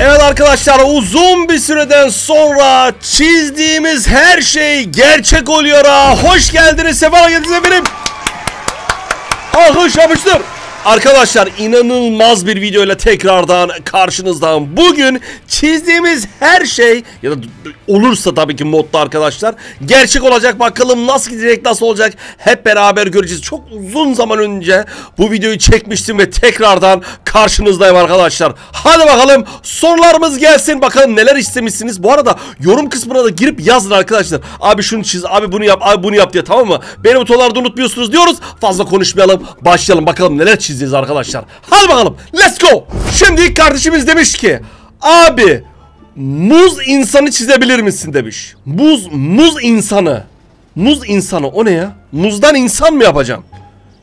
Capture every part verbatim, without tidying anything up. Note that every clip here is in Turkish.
Evet arkadaşlar, uzun bir süreden sonra çizdiğimiz her şey gerçek oluyor ha. Hoş geldiniz, sefalar geldiniz efendim. Alkış yapıştır. Arkadaşlar, inanılmaz bir videoyla tekrardan karşınızdayım. Bugün çizdiğimiz her şey, ya da olursa tabii ki modda arkadaşlar, gerçek olacak. Bakalım nasıl gidecek, nasıl olacak, hep beraber göreceğiz. Çok uzun zaman önce bu videoyu çekmiştim ve tekrardan karşınızdayım arkadaşlar. Hadi bakalım, sorularımız gelsin. Bakalım neler istemişsiniz. Bu arada yorum kısmına da girip yazın arkadaşlar. Abi şunu çiz, abi bunu yap, abi bunu yap diye, tamam mı? Beni butonlarda unutmuyorsunuz diyoruz. Fazla konuşmayalım, başlayalım. Bakalım neler çiz arkadaşlar. Hadi bakalım, let's go. Şimdi ilk kardeşimiz demiş ki, abi muz insanı çizebilir misin demiş. Muz muz insanı. Muz insanı o ne ya? Muzdan insan mı yapacağım?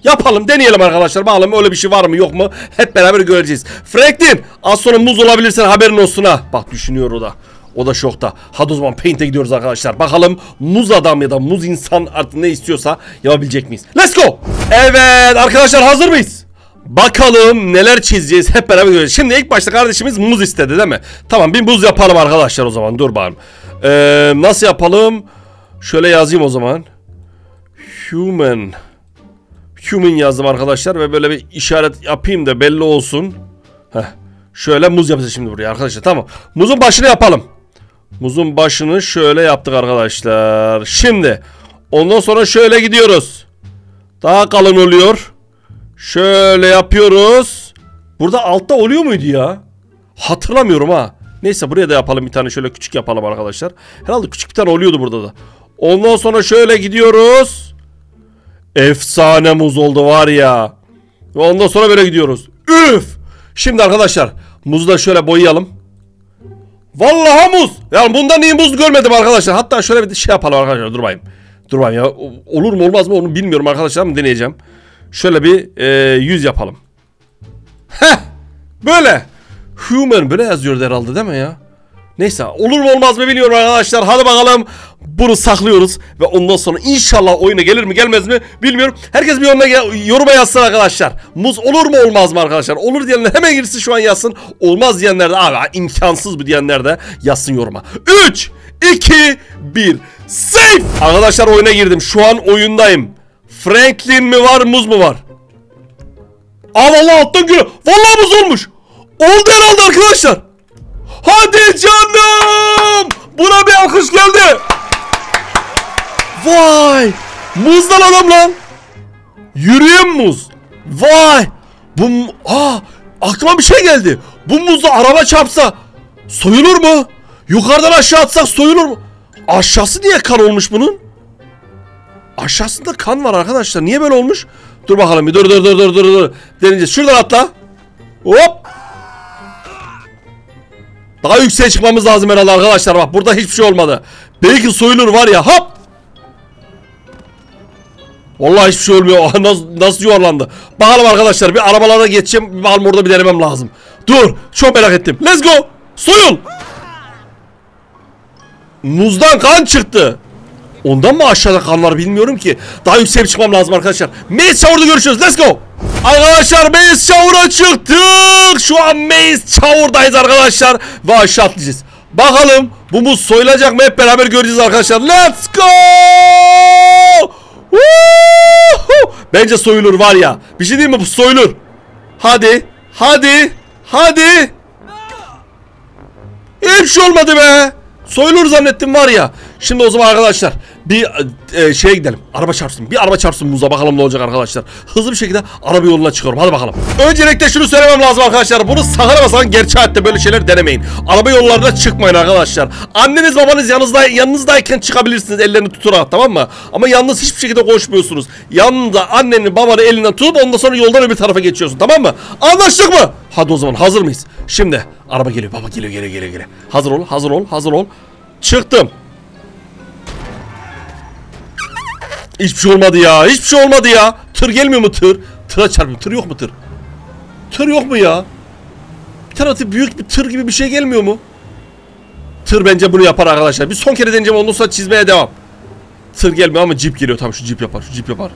Yapalım, deneyelim arkadaşlar. Bakalım öyle bir şey var mı yok mu, hep beraber göreceğiz. Franklin, az sonra muz olabilirsen haberin olsun ha. Bak, düşünüyor o da. O da şokta. Hadi o zaman paint'e gidiyoruz arkadaşlar. Bakalım muz adam ya da muz insan artık ne istiyorsa yapabilecek miyiz? Let's go. Evet arkadaşlar, hazır mıyız? Bakalım neler çizeceğiz, hep beraber göreceğiz. Şimdi ilk başta kardeşimiz muz istedi değil mi? Tamam, bir muz yapalım arkadaşlar o zaman. Dur bakalım. Ee, nasıl yapalım? Şöyle yazayım o zaman. Human. Human yazdım arkadaşlar ve böyle bir işaret yapayım da belli olsun. Heh. Şöyle muz yapacağız şimdi buraya arkadaşlar. Tamam. Muzun başını yapalım. Muzun başını şöyle yaptık arkadaşlar. Şimdi ondan sonra şöyle gidiyoruz. Daha kalın oluyor. Şöyle yapıyoruz. Burada altta oluyor muydu ya? Hatırlamıyorum ha. Neyse, buraya da yapalım bir tane, şöyle küçük yapalım arkadaşlar. Herhalde küçük bir tane oluyordu burada da. Ondan sonra şöyle gidiyoruz. Efsane muz oldu var ya. Ve ondan sonra böyle gidiyoruz. Üf. Şimdi arkadaşlar muzu da şöyle boyayalım. Vallahi muz. Yani bundan iyi muz görmedim arkadaşlar. Hatta şöyle bir şey yapalım arkadaşlar. Durmayayım. Durmayayım ya. Olur mu olmaz mı onu bilmiyorum arkadaşlar, ama deneyeceğim. Şöyle bir e, yüz yapalım. Heh. Böyle. Human böyle yazıyordu herhalde değil mi ya? Neyse, olur mu olmaz mı bilmiyorum arkadaşlar. Hadi bakalım. Bunu saklıyoruz. Ve ondan sonra inşallah oyuna gelir mi gelmez mi bilmiyorum. Herkes bir yoruma, yoruma yazsın arkadaşlar. Muz olur mu olmaz mı arkadaşlar? Olur diyenler hemen girsin şu an yazsın. Olmaz diyenler de abi imkansız bu diyenler de yazsın yoruma. üç, iki, bir. Save! Arkadaşlar oyuna girdim. Şu an oyundayım. Franklin mi var, muz mu var? Aa vallahi alttan gülüyor. Vallahi muz olmuş. Oldu herhalde arkadaşlar. Hadi canım. Buna bir alkış geldi. Vay. Muzdan adam lan. Yürüyen muz. Vay. Bu aa, aklıma bir şey geldi. Bu muzla araba çarpsa soyulur mu? Yukarıdan aşağı atsak soyulur mu? Aşağısı niye kan olmuş bunun? Aşağısında kan var arkadaşlar. Niye böyle olmuş? Dur bakalım bir dur dur dur dur dur dur. Deneyeceğiz. Şuradan atla. Hop. Daha yükseğe çıkmamız lazım herhalde arkadaşlar. Bak, burada hiçbir şey olmadı. Belki soyulur var ya. Hop. Vallahi hiçbir şey olmuyor. Nasıl, nasıl yuvarlandı? Bakalım arkadaşlar, bir arabalara geçeceğim. Bir bakalım, orada bir denemem lazım. Dur. Çok merak ettim. Let's go. Soyul. Muzdan kan çıktı. Ondan mı aşağıda kanlar bilmiyorum ki. Daha yükseğe çıkmam lazım arkadaşlar. Maze Shower'da görüşürüz. Let's go. Arkadaşlar Maze Shower'a çıktık. Şu an Maze Shower'dayız arkadaşlar. Ve aşağı atlayacağız. Bakalım bu muz soyulacak mı, hep beraber göreceğiz arkadaşlar. Let's go. Woohoo! Bence soyulur var ya. Bir şey diyeyim mi, bu soyulur. Hadi. Hadi. Hadi. Hiçbir şey olmadı be. Soyulur zannettim var ya. Şimdi o zaman arkadaşlar bir e, şeye gidelim. Araba çarpsın. Bir araba çarpsın muza. Bakalım ne olacak arkadaşlar. Hızlı bir şekilde araba yoluna çıkıyorum. Hadi bakalım. Öncelikle şunu söylemem lazım arkadaşlar. Bunu sakın ama sakın, gerçek hayatta böyle şeyler denemeyin. Araba yollarına çıkmayın arkadaşlar. Anneniz babanız yanınızda, yanınızdayken çıkabilirsiniz. Ellerini tutarak, tamam mı? Ama yalnız hiçbir şekilde koşmuyorsunuz. Yanında annenin babanı elinden tutup ondan sonra yoldan öbür tarafa geçiyorsun. Tamam mı? Anlaştık mı? Hadi o zaman, hazır mıyız? Şimdi araba geliyor. Baba geliyor geliyor geliyor. geliyor. Hazır ol hazır ol hazır ol. Çıktım. Hiçbir şey olmadı ya. Hiçbir şey olmadı ya. Tır gelmiyor mu tır? Tıra çarpayım. Tır yok mu tır? Tır yok mu ya? Bir tane büyük bir tır gibi bir şey gelmiyor mu? Tır bence bunu yapar arkadaşlar. Bir son kere deneyeceğim, ondan sonra çizmeye devam. Tır gelmiyor ama cip geliyor. Tamam, şu cip yapar. Şu cip yapar.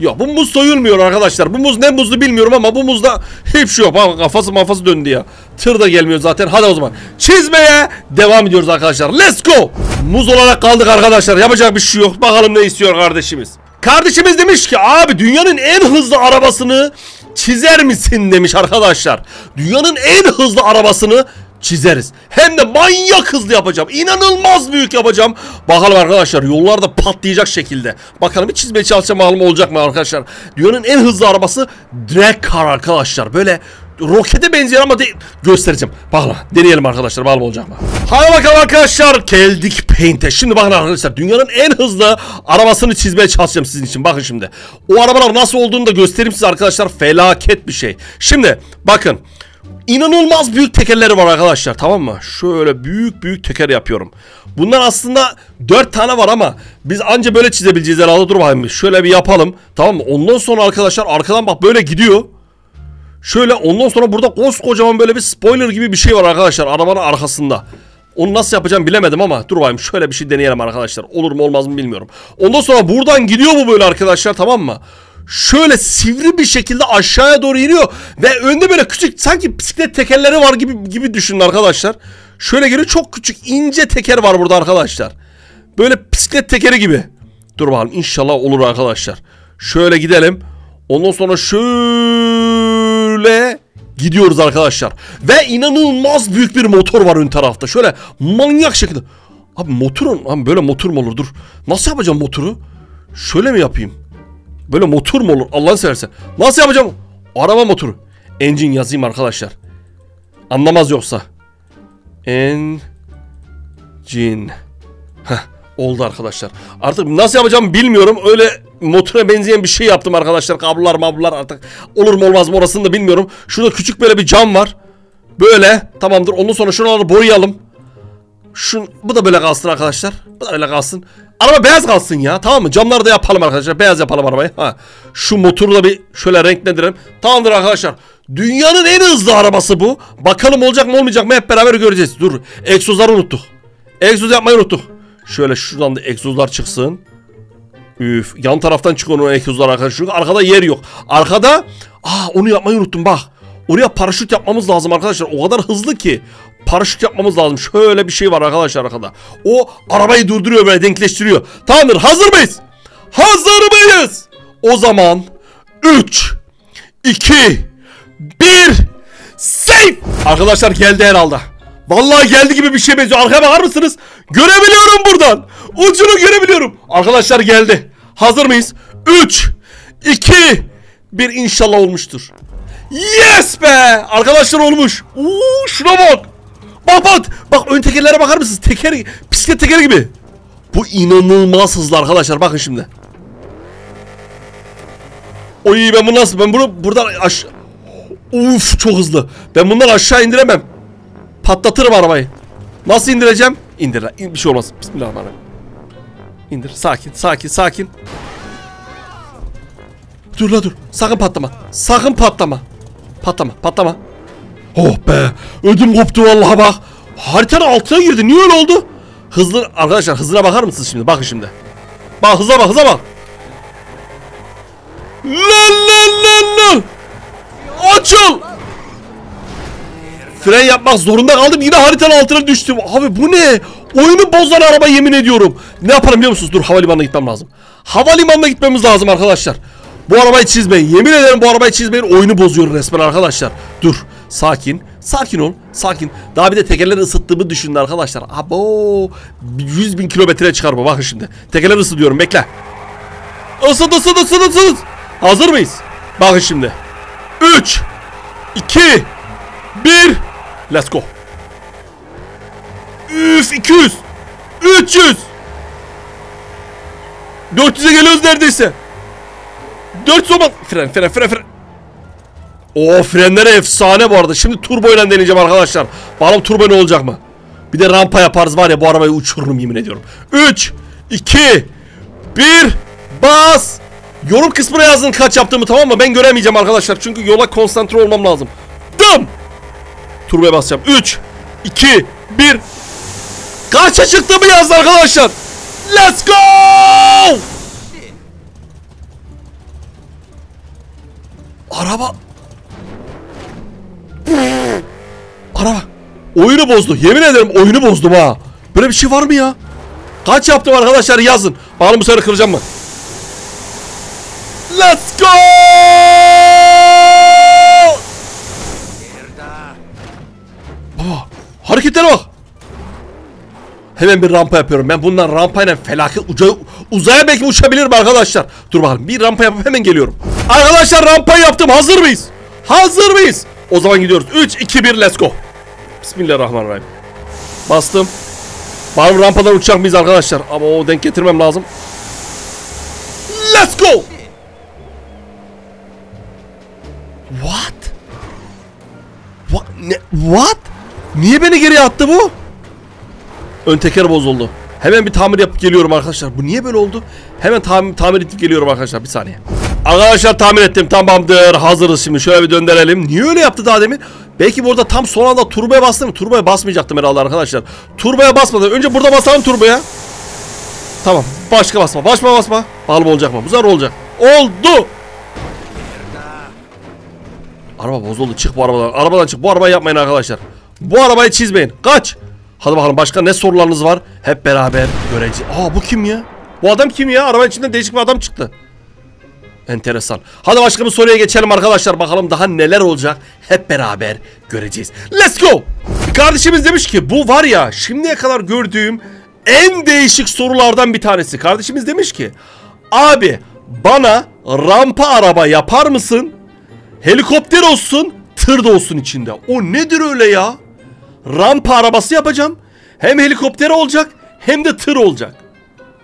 Ya bu muz soyulmuyor arkadaşlar. Bu muz ne muzlu bilmiyorum ama bu muzda hiçbir şey yok. Ha, kafası mafası döndü ya. Tır da gelmiyor zaten. Hadi o zaman çizmeye devam ediyoruz arkadaşlar. Let's go. Muz olarak kaldık arkadaşlar. Yapacak bir şey yok. Bakalım ne istiyor kardeşimiz. Kardeşimiz demiş ki abi dünyanın en hızlı arabasını çizer misin demiş arkadaşlar. Dünyanın en hızlı arabasını çizeriz. Hem de manyak hızlı yapacağım. İnanılmaz büyük yapacağım. Bakalım arkadaşlar yollarda patlayacak şekilde. Bakalım bir çizmeye çalışacağım bakalım olacak mı arkadaşlar. Dünyanın en hızlı arabası drag car arkadaşlar. Böyle rokete benziyor ama değil. Göstereceğim. Bakalım deneyelim arkadaşlar bakalım olacak mı. Hadi bakalım arkadaşlar geldik Paint'e. Şimdi bakın arkadaşlar dünyanın en hızlı arabasını çizmeye çalışacağım sizin için. Bakın şimdi. O arabalar nasıl olduğunu da göstereyim size arkadaşlar. Felaket bir şey. Şimdi bakın. İnanılmaz büyük tekerleri var arkadaşlar, tamam mı? Şöyle büyük büyük teker yapıyorum. Bunlar aslında dört tane var ama biz anca böyle çizebileceğiz herhalde. Dur bakayım şöyle bir yapalım, tamam mı? Ondan sonra arkadaşlar arkadan bak böyle gidiyor. Şöyle ondan sonra burada koskocaman böyle bir spoiler gibi bir şey var arkadaşlar arabanın arkasında. Onu nasıl yapacağım bilemedim ama dur bakayım şöyle bir şey deneyelim arkadaşlar. Olur mu olmaz mı bilmiyorum. Ondan sonra buradan gidiyor bu böyle arkadaşlar, tamam mı? Şöyle sivri bir şekilde aşağıya doğru iniyor ve önde böyle küçük sanki bisiklet tekerleri var gibi gibi düşünün arkadaşlar. Şöyle geliyor, çok küçük ince teker var burada arkadaşlar. Böyle bisiklet tekeri gibi. Dur bakalım inşallah olur arkadaşlar. Şöyle gidelim. Ondan sonra şöyle gidiyoruz arkadaşlar. Ve inanılmaz büyük bir motor var ön tarafta. Şöyle manyak şekilde. Abi motorun abi böyle motor mu olur? Dur. Nasıl yapacağım motoru? Şöyle mi yapayım? Böyle motor mu olur Allah'ını seversen? Nasıl yapacağım? Araba motoru. Engine yazayım arkadaşlar. Anlamaz yoksa. Engine. Heh, oldu arkadaşlar. Artık nasıl yapacağım bilmiyorum. Öyle motora benzeyen bir şey yaptım arkadaşlar. Kablolar mablolar artık. Olur mu olmaz mı orasını da bilmiyorum. Şurada küçük böyle bir cam var. Böyle. Tamamdır. Ondan sonra şuraları boyayalım. Şun, bu da böyle kalsın arkadaşlar. Bu da böyle kalsın. Araba beyaz kalsın ya, tamam mı? Camları da yapalım arkadaşlar. Beyaz yapalım arabayı. Ha. Şu motoru da bir şöyle renklendirelim. Tamamdır arkadaşlar. Dünyanın en hızlı arabası bu. Bakalım olacak mı olmayacak mı hep beraber göreceğiz. Dur. Egzozları unuttuk. Egzoz yapmayı unuttuk. Şöyle şuradan da egzozlar çıksın. Üf. Yan taraftan çıkıyor onun egzozlar arkadaşlar. Çünkü arkada yer yok. Arkada. Aa onu yapmayı unuttum bak. Oraya paraşüt yapmamız lazım arkadaşlar. O kadar hızlı ki. Paraşüt yapmamız lazım. Şöyle bir şey var arkadaşlar arkada. O arabayı durduruyor böyle denkleştiriyor. Tamamdır. Hazır mıyız? Hazır mıyız? O zaman üç iki bir save. Arkadaşlar geldi herhalde. Vallahi geldi gibi bir şey benziyor. Arkaya bakar mısınız? Görebiliyorum buradan. Ucunu görebiliyorum. Arkadaşlar geldi. Hazır mıyız? üç iki bir inşallah olmuştur. Yes be! Arkadaşlar olmuş. Uuu şuna bak. Bak bak. Bak ön tekerlere bakar mısınız? Teker, bisiklet tekeri gibi. Bu inanılmaz hızlı arkadaşlar. Bakın şimdi. Oy ben bunu nasıl? Ben bunu buradan aşağı... Uf çok hızlı. Ben bundan aşağı indiremem. Patlatırım arabayı. Nasıl indireceğim? İndir lan. Bir şey olmaz. Bismillahirrahmanirrahim. İndir. Sakin sakin sakin. Dur la dur. Sakın patlama. Sakın patlama. Patlama patlama. Oh be ödüm koptu vallahi bak. Haritanın altına girdi, niye öyle oldu? Hızlı arkadaşlar hızına bakar mısınız şimdi? Bakın şimdi. Bak hıza bak hıza bak. Lan lan lan lan. Açıl. Fren yapmak zorunda kaldım, yine haritanın altına düştüm. Abi bu ne? Oyunu bozan araba yemin ediyorum. Ne yapalım biliyor musunuz? Dur havalimanına gitmem lazım. Havalimanına gitmemiz lazım arkadaşlar. Bu arabayı çizmeyin. Yemin ederim bu arabayı çizmeyin. Oyunu bozuyor resmen arkadaşlar. Dur. Sakin. Sakin ol. Sakin. Daha bir de tekerleri ısıttığımı düşünün arkadaşlar. Abo. yüz bin kilometre çıkar bu. Bakın şimdi. Tekerleri ısıtıyorum. Bekle. Isıt ısıt ısıt ısıt. Hazır mıyız? Bakın şimdi. üç iki bir Let's go. Üf iki yüz üç yüz dört yüze geliyoruz neredeyse. dört zaman fren fren fren fren. O frenleri efsane bu arada. Şimdi turbo ile deneyeceğim arkadaşlar. Bakalım turbo ne olacak mı? Bir de rampa yaparız var ya, bu arabayı uçururum yemin ediyorum. üç iki bir bas. Yorum kısmına yazın kaç yaptığımı, tamam mı? Ben göremeyeceğim arkadaşlar. Çünkü yola konsantre olmam lazım. Dım. Turboya basacağım. üç iki bir kaça çıktığımı yazın arkadaşlar. Let's go. Araba. Araba. Oyunu bozdu. Yemin ederim oyunu bozdum ha. Böyle bir şey var mı ya? Kaç yaptım arkadaşlar, yazın. Bakalım bu sefer kıracağım mı? Let's go! Baba, hareketlere bak. Hemen bir rampa yapıyorum. Ben bundan rampayla felaket uzaya, uzaya belki uçabilirim arkadaşlar. Dur bakalım, bir rampa yapıp hemen geliyorum. Arkadaşlar rampayı yaptım. Hazır mıyız? Hazır mıyız? O zaman gidiyoruz. üç, iki, bir let's go. Bismillahirrahmanirrahim. Bastım. Bari rampadan uçacak mıyız arkadaşlar? Ama o denk getirmem lazım. Let's go. What? What? Ne? What? Niye beni geriye attı bu? Ön teker bozuldu. Hemen bir tamir yapıp geliyorum arkadaşlar. Bu niye böyle oldu? Hemen tam, tamir edip geliyorum arkadaşlar. Bir saniye. Arkadaşlar tamir ettim. Tamamdır. Hazırız şimdi. Şöyle bir döndürelim. Niye öyle yaptı daha demin? Belki burada tam son anda turboya bastım. Turboya basmayacaktım herhalde arkadaşlar. Turboya basmadan önce burada basalım turboya. Tamam. Başka basma. Başka basma. Bakalım olacak mı? Bu zar olacak. Oldu. Araba bozuldu. Çık bu arabadan. Arabadan çık. Bu arabayı yapmayın arkadaşlar. Bu arabayı çizmeyin. Kaç. Hadi bakalım başka ne sorularınız var? Hep beraber göreceğiz. Aa bu kim ya? Bu adam kim ya? Arabanın içinden değişik bir adam çıktı. Enteresan. Hadi başka bir soruya geçelim arkadaşlar. Bakalım daha neler olacak? Hep beraber göreceğiz. Let's go! Bir kardeşimiz demiş ki bu var ya şimdiye kadar gördüğüm en değişik sorulardan bir tanesi. Kardeşimiz demiş ki abi bana rampa araba yapar mısın? Helikopter olsun, tır da olsun içinde. O nedir öyle ya? Rampa arabası yapacağım. Hem helikopter olacak hem de tır olacak.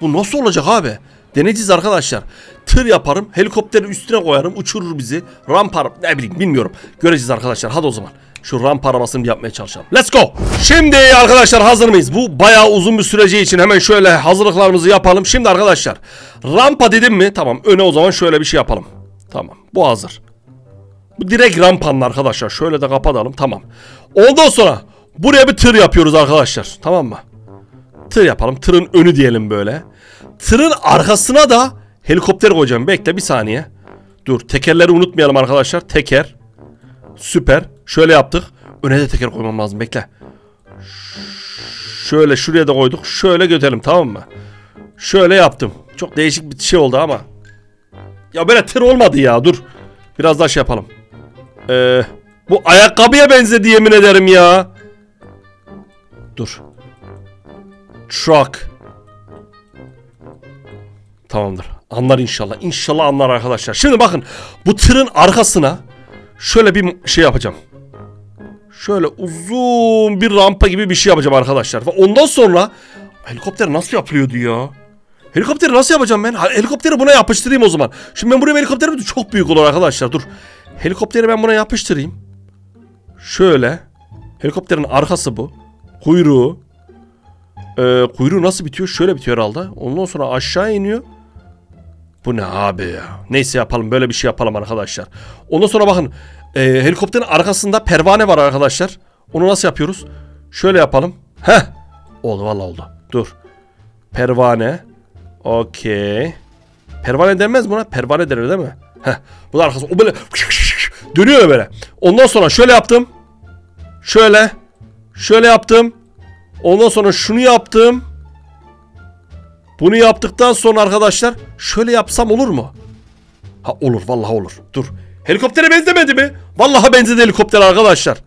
Bu nasıl olacak abi? Deneyeceğiz arkadaşlar. Tır yaparım, helikopteri üstüne koyarım, uçurur bizi. Rampa arabası, ne bileyim bilmiyorum. Göreceğiz arkadaşlar. Hadi o zaman şu rampa arabasını yapmaya çalışalım. Let's go. Şimdi arkadaşlar hazır mıyız? Bu bayağı uzun bir süreci için hemen şöyle hazırlıklarımızı yapalım. Şimdi arkadaşlar rampa dedim mi? Tamam, öne o zaman şöyle bir şey yapalım. Tamam, bu hazır. Bu direkt rampanın arkadaşlar. Şöyle de kapatalım, tamam. Ondan sonra buraya bir tır yapıyoruz arkadaşlar. Tamam mı? Tır yapalım. Tırın önü diyelim böyle. Tırın arkasına da helikopter koyacağım. Bekle bir saniye. Dur. Tekerleri unutmayalım arkadaşlar. Teker. Süper. Şöyle yaptık. Öne de teker koymam lazım. Bekle. Şöyle şuraya da koyduk. Şöyle götürelim. Tamam mı? Şöyle yaptım. Çok değişik bir şey oldu ama. Ya böyle tır olmadı ya. Dur. Biraz daha şey yapalım. Ee, bu ayakkabıya benzedi yemin ederim ya. Dur. Truck. Tamamdır. Anlar inşallah. İnşallah anlar arkadaşlar. Şimdi bakın. Bu tırın arkasına şöyle bir şey yapacağım. Şöyle uzun bir rampa gibi bir şey yapacağım arkadaşlar. Ondan sonra helikopter nasıl yapılıyordu ya? Helikopteri nasıl yapacağım ben? Helikopteri buna yapıştırayım o zaman. Şimdi ben buraya helikopterim çok büyük olur arkadaşlar. Dur. Helikopteri ben buna yapıştırayım. Şöyle. Helikopterin arkası bu. Kuyruğu. Ee, kuyruğu nasıl bitiyor? Şöyle bitiyor herhalde. Ondan sonra aşağı iniyor. Bu ne abi ya? Neyse yapalım. Böyle bir şey yapalım arkadaşlar. Ondan sonra bakın. E, helikopterin arkasında pervane var arkadaşlar. Onu nasıl yapıyoruz? Şöyle yapalım. Heh. Oldu valla oldu. Dur. Pervane. Okey. Pervane denmez buna. Pervane denir değil mi? Heh. Bu da arkası. O böyle dönüyor böyle. Ondan sonra şöyle yaptım. Şöyle. Şöyle yaptım. Ondan sonra şunu yaptım. Bunu yaptıktan sonra arkadaşlar şöyle yapsam olur mu? Ha olur vallahi olur. Dur. Helikoptere benzemedi mi? Vallahi benzedi helikopter arkadaşlar.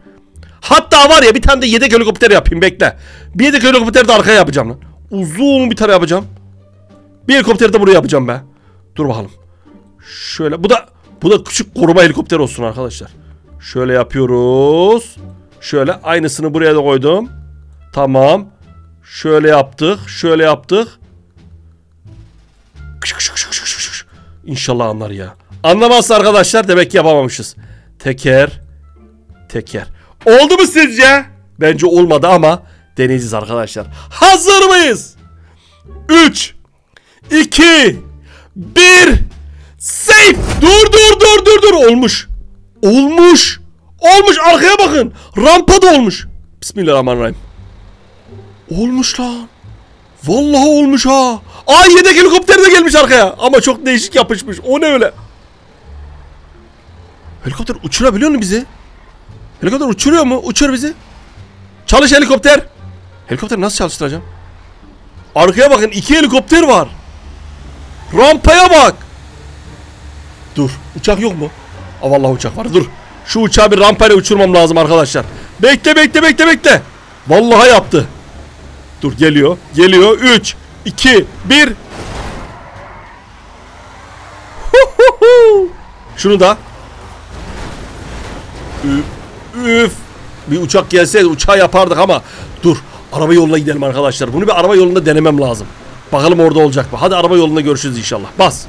Hatta var ya bir tane de yedek helikopter yapayım, bekle. Bir yedek helikopter de arkaya yapacağım lan. Uzun bir tane yapacağım. Bir helikopter de buraya yapacağım be. Dur bakalım. Şöyle bu da bu da küçük koruma helikopter olsun arkadaşlar. Şöyle yapıyoruz. Şöyle aynısını buraya da koydum. Tamam. Şöyle yaptık. Şöyle yaptık. İnşallah anlar ya. Anlamazsa arkadaşlar demek ki yapamamışız. Teker. Teker. Oldu mu sizce? Bence olmadı ama deneyeceğiz arkadaşlar. Hazır mıyız? üç, iki, bir. Safe. Dur dur dur dur dur. Olmuş. Olmuş. Olmuş. Arkaya bakın. Rampa da olmuş. Bismillahirrahmanirrahim. Olmuş lan. Vallahi olmuş ha. Ay yedek helikopter de gelmiş arkaya. Ama çok değişik yapışmış. O ne öyle? Helikopter uçurabiliyor mu bizi? Helikopter uçuruyor mu? Uçur bizi. Çalış helikopter. Helikopter nasıl çalıştıracağım? Arkaya bakın, iki helikopter var. Rampaya bak. Dur, uçak yok mu? Aa, vallahi uçak var. Dur. Şu uçağı bir rampayla uçurmam lazım arkadaşlar. Bekle bekle bekle bekle. Vallahi yaptı. Dur, geliyor. Geliyor. üç, iki, bir. Şunu da. Üf, üf. Bir uçak gelseydi uçağı yapardık ama. Dur, araba yoluna gidelim arkadaşlar. Bunu bir araba yolunda denemem lazım. Bakalım orada olacak mı? Hadi araba yolunda görüşürüz inşallah. Bas.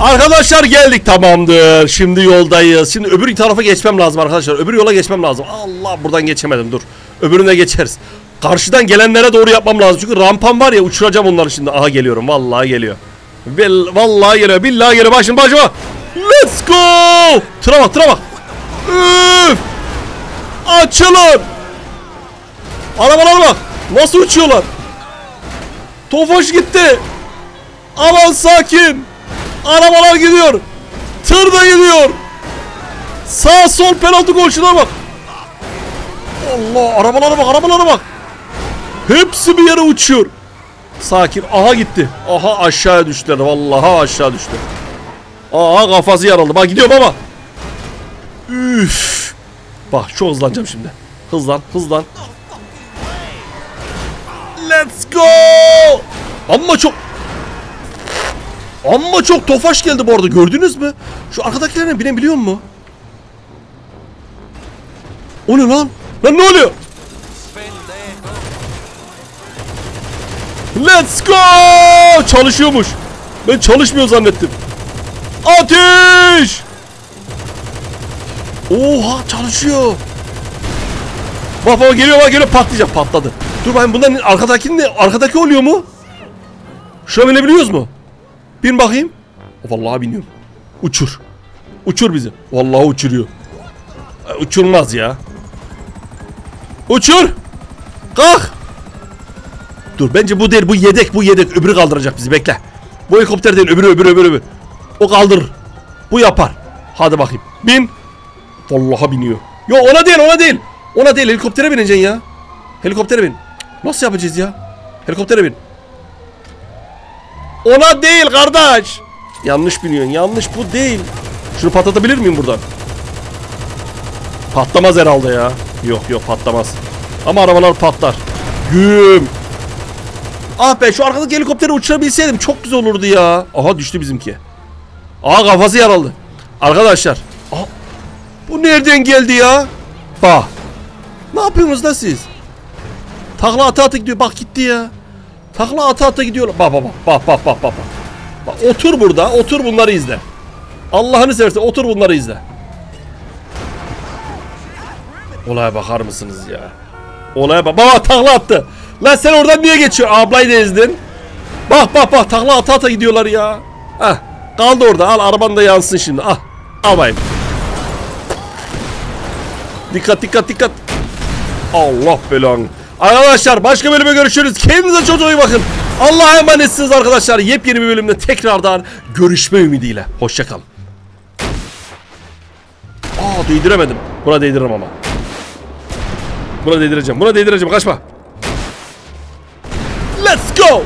Arkadaşlar geldik, tamamdır. Şimdi yoldayız. Şimdi öbür tarafa geçmem lazım arkadaşlar. Öbür yola geçmem lazım. Allah, buradan geçemedim, dur. Öbürüne geçeriz. Karşıdan gelenlere doğru yapmam lazım. Çünkü rampam var ya, uçuracağım onları şimdi. Aha, geliyorum vallahi, geliyor. Vallahi geliyor. Billahi geliyor. Başım başıma. Let's go. Tıra bak, tıra bak. Üf. Açılın. Arabalara bak. Nasıl uçuyorlar? Tofaş gitti. Aman sakin. Arabalar gidiyor. Tır da gidiyor. Sağ sol penaltı golçulara bak. Allah, arabalara bak, arabalara bak. Hepsi bir yere uçuyor. Sakin. Aha gitti. Aha aşağı düştüler. Vallahi aşağı düştü. Aha kafası yarıldı. Bak gidiyor baba. Üf. Bak çok hızlanacağım şimdi. Hızlan, hızlan. Let's go. Amma çok Amma çok tofaş geldi bu arada, gördünüz mü? Şu arkadakilerine binebiliyor mu? O ne lan? Lan ne oluyor? Let's go! Çalışıyormuş. Ben çalışmıyor zannettim. Ateş! Oha, çalışıyor. Bak bak geliyor, bak geliyor, patlayacak, patladı. Dur bakayım, bundan arkadakinin arkadaki oluyor mu? Şuna binebiliyoruz mu? Bin bakayım. Vallahi biniyorum. Uçur. Uçur bizi. Vallahi uçuruyor. Uçurmaz ya. Uçur. Kalk. Dur, bence bu değil, bu yedek, bu yedek. Öbürü kaldıracak bizi, bekle. Bu helikopter değil, öbürü öbürü öbürü. öbürü. O kaldırır. Bu yapar. Hadi bakayım. Bin. Vallahi biniyor. Yo, ona değil, ona değil. Ona değil, helikoptere bineceksin ya. Helikoptere bin. Nasıl yapacağız ya? Helikoptere bin. Ona değil kardeş. Yanlış biniyorsun, yanlış, bu değil. Şunu patlatabilir miyim buradan? Patlamaz herhalde ya. Yok yok, patlamaz. Ama arabalar patlar. Güm. Ah be, şu arkadaki helikopteri uçurabilseydim çok güzel olurdu ya. Aha düştü bizimki. Aha kafası yaraldı. Arkadaşlar. Aha. Bu nereden geldi ya? Bak. Ne yapıyorsunuz da siz? Takla ata ata gidiyor. Bak gitti ya. Takla ata ata gidiyorlar. Bak bak bak bak bak bak. Bak otur burada. Otur, bunları izle. Allah'ını seversen otur, bunları izle. Olaya bakar mısınız ya? Olaya bak. Baba takla attı. Lan sen oradan niye geçiyorsun? Ablayı da ezdin. Bak bak bak, takla ata ata gidiyorlar ya. Heh. Kaldı orada. Al, araban da yansın şimdi. Ah. Almayayım. Dikkat dikkat dikkat. Allah belanı. Arkadaşlar başka bölüme görüşürüz. Kendinize çok iyi bakın. Allah'a emanetsiniz arkadaşlar. Yepyeni bir bölümde tekrardan görüşme ümidiyle. Hoşçakalın. Aa, değdiremedim. Buna değdiririm ama. Buna değdireceğim. Buna değdireceğim. Kaçma. Let's go.